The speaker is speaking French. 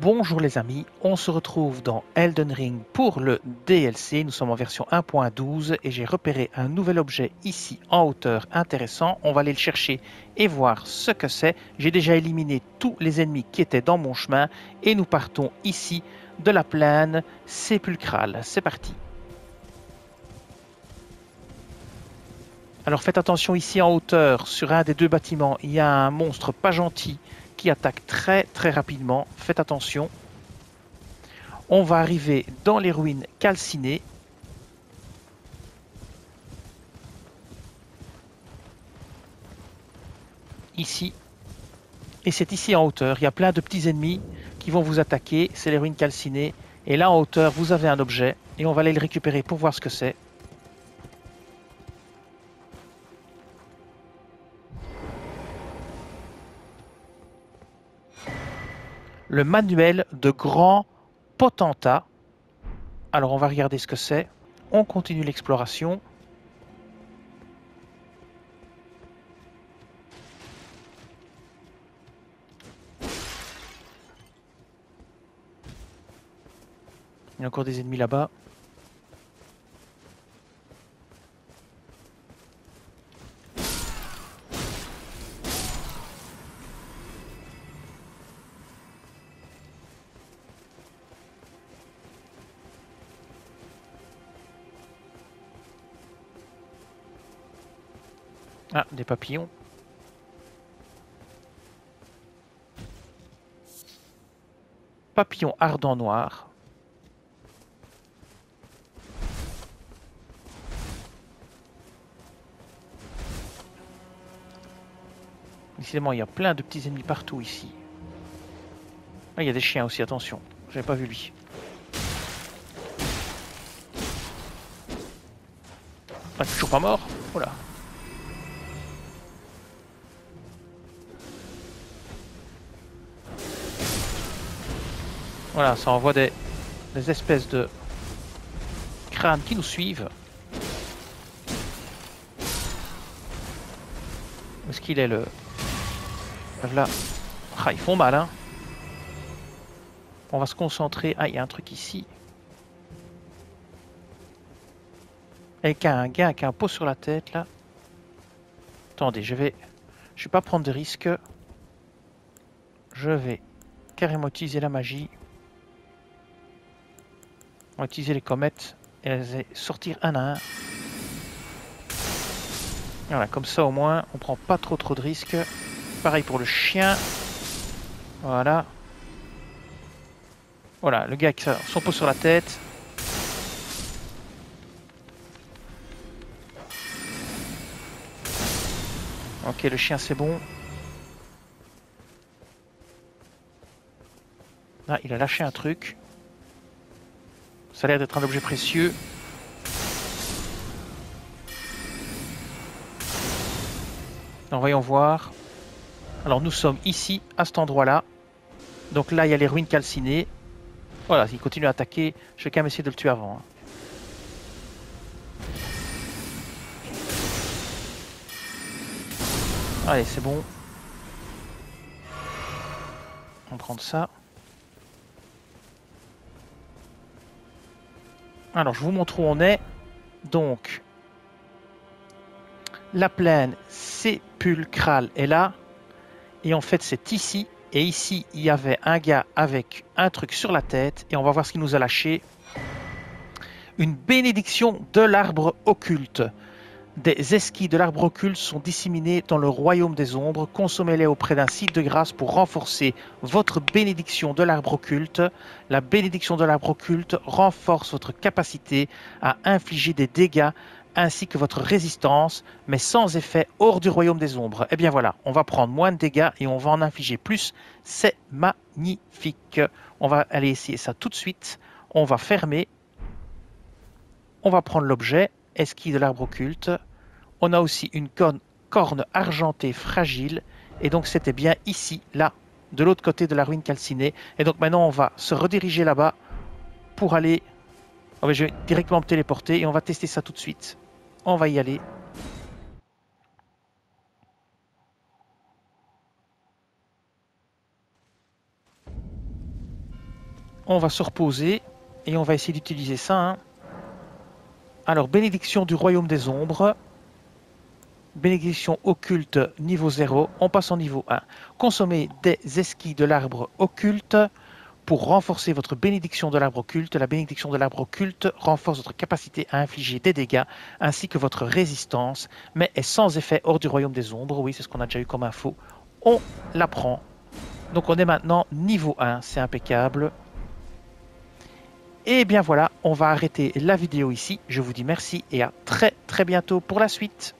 Bonjour les amis, on se retrouve dans Elden Ring pour le DLC, nous sommes en version 1.12 et j'ai repéré un nouvel objet ici en hauteur intéressant, on va aller le chercher et voir ce que c'est. J'ai déjà éliminé tous les ennemis qui étaient dans mon chemin et nous partons ici de la plaine sépulcrale, c'est parti. Alors faites attention ici en hauteur, sur un des deux bâtiments il y a un monstre pas gentil qui attaque très rapidement, faites attention. On va arriver dans les ruines calcinées. Ici. Et c'est ici en hauteur, il y a plein de petits ennemis qui vont vous attaquer, c'est les ruines calcinées. Et là en hauteur vous avez un objet et on va aller le récupérer pour voir ce que c'est. Le manuel de grand potentat. Alors on va regarder ce que c'est. On continue l'exploration. Il y a encore des ennemis là-bas. Ah, des papillons. Papillons ardents noirs. Décidément, il y a plein de petits ennemis partout ici. Ah, il y a des chiens aussi, attention. J'avais pas vu lui. Ah, toujours pas mort. Oh là. Voilà, ça envoie des espèces de crânes qui nous suivent. Où est-ce qu'il est le... Là. Ah, ils font mal, hein. On va se concentrer... Ah, il y a un truc ici. Avec un gars avec un pot sur la tête, là. Attendez, je vais pas prendre de risque. Je vais carrément utiliser la magie. On va utiliser les comètes et les sortir un à un. Voilà, comme ça au moins, on prend pas trop de risques. Pareil pour le chien. Voilà. Voilà, le gars qui a son pot sur la tête. Ok, le chien c'est bon. Ah, il a lâché un truc. Ça a l'air d'être un objet précieux. Donc, voyons voir. Alors nous sommes ici, à cet endroit-là. Donc là, il y a les ruines calcinées. Voilà, il continue à attaquer. Je vais quand même essayer de le tuer avant. Allez, c'est bon. On prend ça. Alors, je vous montre où on est. Donc, la plaine sépulcrale est là. Et en fait, c'est ici. Et ici, il y avait un gars avec un truc sur la tête. Et on va voir ce qu'il nous a lâché. Une bénédiction de l'arbre-occulte. Des esquilles de l'arbre-occulte sont disséminées dans le royaume des ombres. Consommez-les auprès d'un site de grâce pour renforcer votre bénédiction de l'arbre-occulte. La bénédiction de l'arbre-occulte renforce votre capacité à infliger des dégâts ainsi que votre résistance, mais sans effet hors du royaume des ombres. Et bien voilà, on va prendre moins de dégâts et on va en infliger plus. C'est magnifique. On va aller essayer ça tout de suite. On va fermer. On va prendre l'objet. Esquille de l'arbre-occulte. On a aussi une corne argentée fragile. Et donc c'était bien ici, là, de l'autre côté de la ruine calcinée. Et donc maintenant on va se rediriger là-bas pour aller... Oh, mais je vais directement me téléporter et on va tester ça tout de suite. On va y aller. On va se reposer et on va essayer d'utiliser ça. Hein. Alors, bénédiction du royaume des ombres. Bénédiction occulte niveau 0. On passe en niveau 1. Consommez des esquilles de l'arbre occulte pour renforcer votre bénédiction de l'arbre occulte. La bénédiction de l'arbre occulte renforce votre capacité à infliger des dégâts ainsi que votre résistance, mais est sans effet hors du royaume des ombres. Oui, c'est ce qu'on a déjà eu comme info. On la prend. Donc on est maintenant niveau 1, c'est impeccable. Et bien voilà, on va arrêter la vidéo ici. Je vous dis merci et à très bientôt pour la suite.